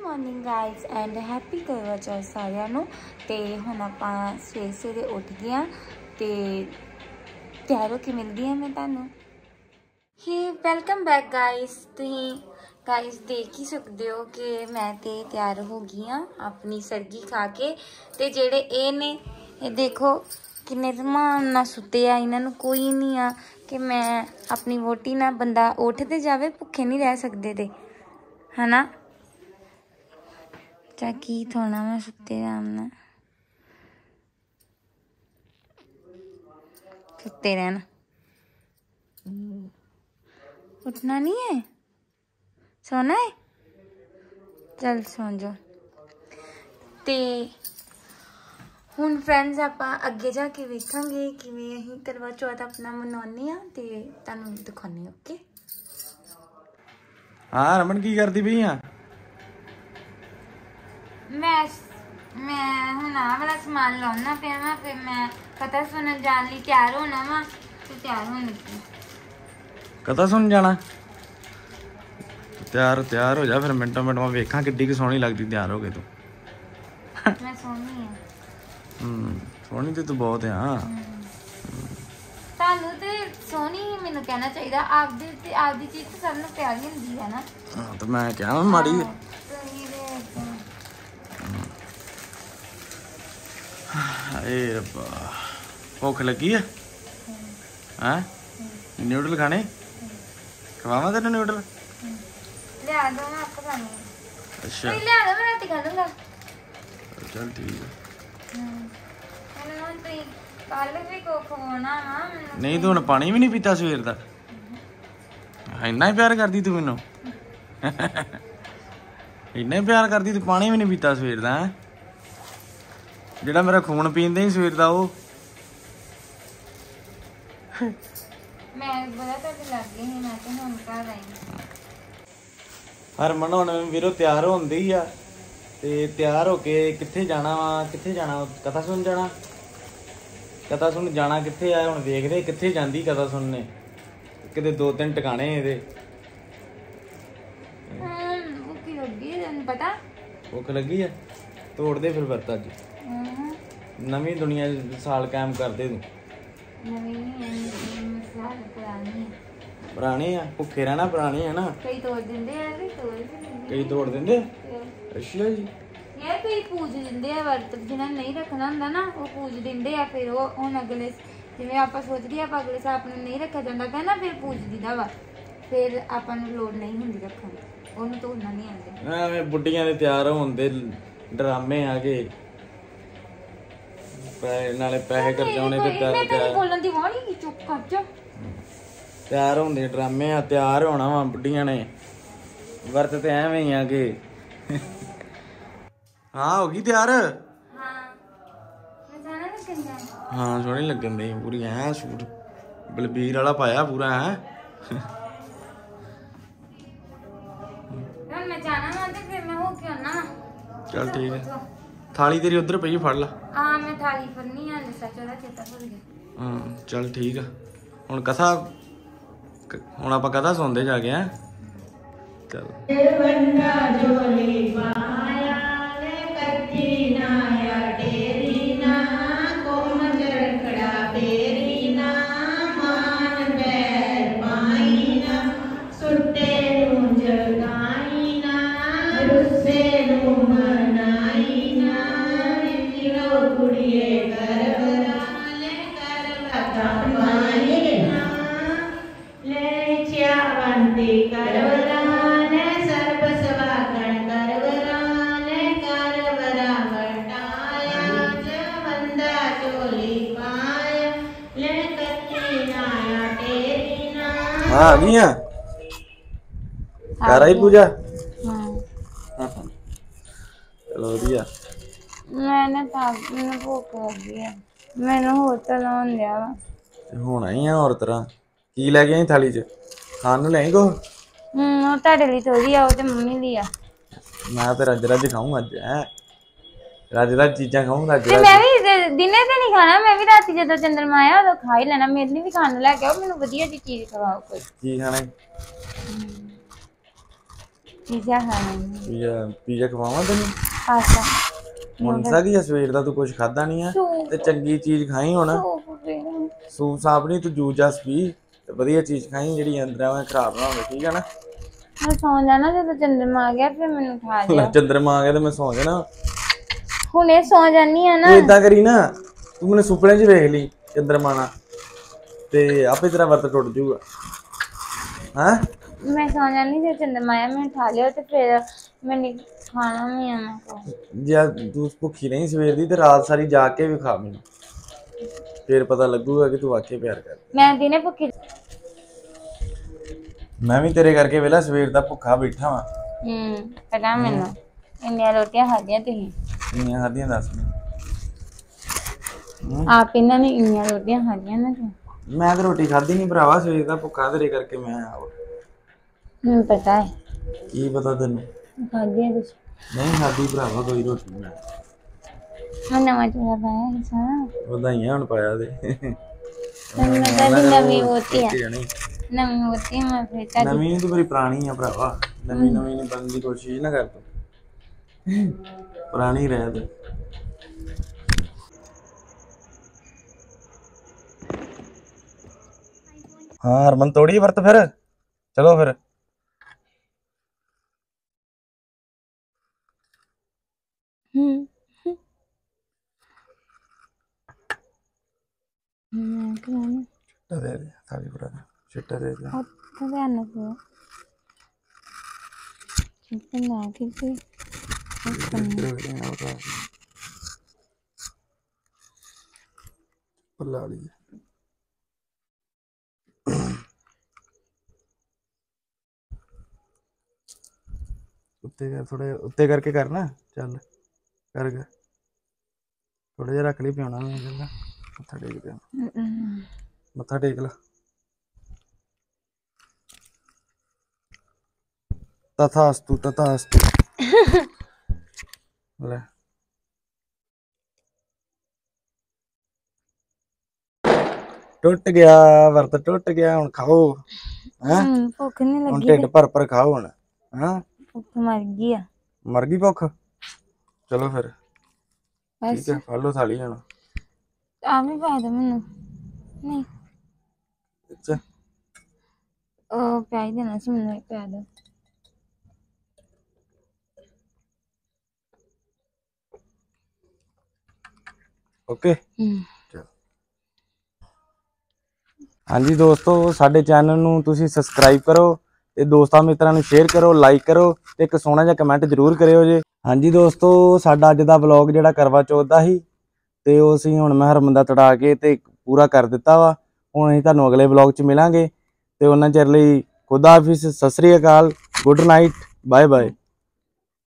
Good morning guys and happy Karva Chauth सारिया नू। ते हुण आपां सवेरे सवेरे उठ गए ते त्यार हो के मिलदी हां मैं तुहानू। Hey welcome back guys. तुसीं गाइज देख ही सकदे हो कि मैं ते त्यार हो गई हाँ अपनी सरगी खा के। ते जेड़े ए ने ए देखो किन्ने धमान ना सुते आ, इन्हां नू कोई नहीं आ कि मैं अपनी वोटी ना बंदा उठ ते जावे, भुखे नहीं रह सकदे ते है ना। चाकी थोड़ा मैं सुते आराम ना सुते रहना, उठना नहीं है, सोना है, चल सो जाओ। ते हुण फ्रेंड्स आपां अगे जाके वेखांगे किवें असीं करवा चौथ अपना मनाउने आ ते तुहानूं दिखाउने। ओके हाँ रमन की करती पई आ? मैं हुण आ वाला समान लाउणा पिया वां, फिर मैं कथा सुनन जाण लई तैयार होणा वां ते तैयार होण लगी। कथा सुन जाना? तैयार हो जा फिर, मिंटो मिंट मैं वेखां किड्डी कि सोहणी लगदी तैयार हो गई तू। मैं सोहणी आ? सोहणी ते तू बहुत है। हां तानू ते सोहणी ही मैनू कहना चाहिए, आपदी चीज़ तो सब नूं प्यारी हुंदी है ना। हां तो मैं क्या माड़ी भुख लगी है? हैं न्यूडल खाने? खवावा तेन न्यूडल? लिया दो मैं आपको खाने। अच्छा लिया दो मैं राती खा लूंगा। चल ठीक है। कल भी को खवाना वा नहीं तू, हुण पानी भी नहीं पीता सवेर दा, इन्ना ही प्यार करदी तू मैनू। इन्ना ही प्यार करदी तू, पानी भी नहीं पीता सवेर दा। हैं जेड़ा मेरा खून पींदे ही सवेर दा ओ। मैं बड़ा तक लग गई ही, मैं तो हुन घर आई। हर मन हुन वीरो तैयार होंदी ही आ ते तैयार होके किथे जाना वा? किथे जाना? कथा सुन जाना। कथा सुन जाना किथे आ हुन देखदे किथे जांदी कथा सुनने। किते दो तीन ठिकाने इहदे। हां भुख लगी है तैनूं पता? भुख लगी है? तोड़ दे फिर बरत अज। नवी दुनिया साल कायम कर दे तू। पुराने आ भुखे रहना, पुराने है ना। कई तोड़ दिंदे आ, कई तोड़ दिंदे। अच्छा जी यार कई पूज दिंदे आ वर्त, जिन्हां नहीं रखना हुंदा ना वो पूज दिंदे आ। फिर वो हुण अगले जिवें आपां सोचदे आपां अगले साल अपने नहीं रखा जांदा ते ना फिर पूज दीदा वा, फिर आपां नूं लोड़ नहीं हुंदी रखण दी, ओहनूं तोड़ना नहीं आंदे। एवें बुड्ढियां दे तैयार होण दे ड्रामे आ गए। पैसे खर्चा तैयार होंगे, ड्रामे तैयार होना वा, बुढ़िया ने वर्त तो एवं ही आगे। हाँ होगी तैयार? हाँ सोहनी लगन दी पूरी, है सूट बलबीर वाला पाया पूरा है। चल ठीक है, थाली तेरी उधर पई फड़ ला। हां मैं थाली फड़नी है, सच ओदा चेता भुल गया। हां चल ठीक है। हुन कथा हुन आपा कथा सुनदे जाके हैं। चल ए बंदा जोली पाया ले कत्ती ना या तेरी ना कोन जरखड़ा तेरी ना मान बैर पाई ना सुटे नु जगाई ना रुसे नु मनाई ना कुड़िए हाँ कर आई पूजा। चलो बढ़िया। मैंने भुख लगी है मैंने, होर तरह होने दिया होना ही है। होर तरह की लै के आई थाली च? खान नूं लैई कुछ? ओ तुहाडे लई थोड़ी आ, ओ ते मम्मी लई आ। मैं ते रज रज खाऊं अज, है रज रज चीज़ां खाऊं रज रज। मैं भी दिने ते नहीं खाना, मैं भी राती जदों चंद्रमा आया उदों खा ही लेना। मेरे लिए भी खाना लै के आओ, मैनूं वधिया जी चीज़ खवाओ कोई। की खाना? पिज़्ज़ा खाना है। पिज़्जा खवावां तैनूं? अच्छा हुण सारी सवेर दा तू कुछ खादा नहीं है ते चंगी चीज खाई हुण। सूप साप नहीं, तू जूस जास पी ते वधिया चीज खाई जेहड़ी अंदरां में खराब ना होवे, ठीक है ना? मैं सो जाना, जब चंद्रमा आ गया फिर मैनूं खा लिया। चंद्रमा आ गया तो मैं सो जाना हुणे, सो जानी है ना। इदां करी ना, तू मैनूं सुपने च वेख ली चंद्रमा ना ते आपे तेरा वर्त टूट जाऊगा। हां मैं सो जानी, जब चंद्रमा आया मैंने खा लिया तो फिर मैंने खाना नहीं है। मैं यार तू भूखी नहीं सवेर दी, ते रात सारी जाग के भी खा, मैनूं फिर पता लगूगा कि तू वाकई प्यार कर। मैं दिने भूखी, मैं भी तेरे करके वेला सवेर दा भूखा बैठा हां। पता मैनूं इन्नियां रोटियां खादियां तुसीं, इन्नियां खादियां दस मिनट आप इन्हां ने इन्नियां रोटियां खादियां ना तू। मैं तो रोटी खादी नहीं भरावा सवेर दा, भूखा तेरे करके मैं आया। पता है की पता तेन खादी कुछ नहीं खादी भरावा कोई रोटी ना। हां नवा चूड़ा पाया है सारा, बधाइयां हूं पाया दे तन्ने दा। नवी होती है, नवी होती है मैं बेटा नवी नहीं, तो मेरी पुरानी है भरावा। नवी नवी नहीं बनने की कोशिश ना कर, तू पुरानी रह दे। हाँ हरमन तोड़ी वर्त फिर, चलो फिर दे दे सारी पुराना चिट्टा दे दे। तो ध्यान रखो चिट्टा ना किसी पल्ला वाली। उत्ते कर थोड़े, उत्ते करके करना, चल कर थोड़ा जहा रख ली पियाना। मत्था टेक दे, मत्था टेक ला। तथास्तु तथास्तु ले टूट गया वर्त, टूट गया हुण खाओ। हैं भूख नहीं लगी, हुण ढिड भर खाओ हुण। हैं भूख मर गई है, मर गई भूख। चलो फिर ठीक है, फा लो थाली हुण। आ भी पा दे मैनू, नहीं अच्छा ओ प्याज देना सी मैनू, प्याज दो। ओके हाँ जी दोस्तों, साढ़े चैनल नूं तुसीं सबसक्राइब करो ते दोस्तां मित्रां नूं शेयर करो, लाइक करो ते एक सोहना जिहा कमेंट जरूर करियो जी। हाँ जी दोस्तों, साडा अज दा व्लॉग जिहड़ा करवा चौथ दा ही ते ओह असीं हुण मैं हरमन दा तड़ा के ते पूरा कर दित्ता वा। हुण असीं तुहानूं अगले व्लॉग च मिलांगे, ते उन्हां चिर लई खुदा हाफिज़, सत श्री अकाल, गुड नाइट, बाय बाय।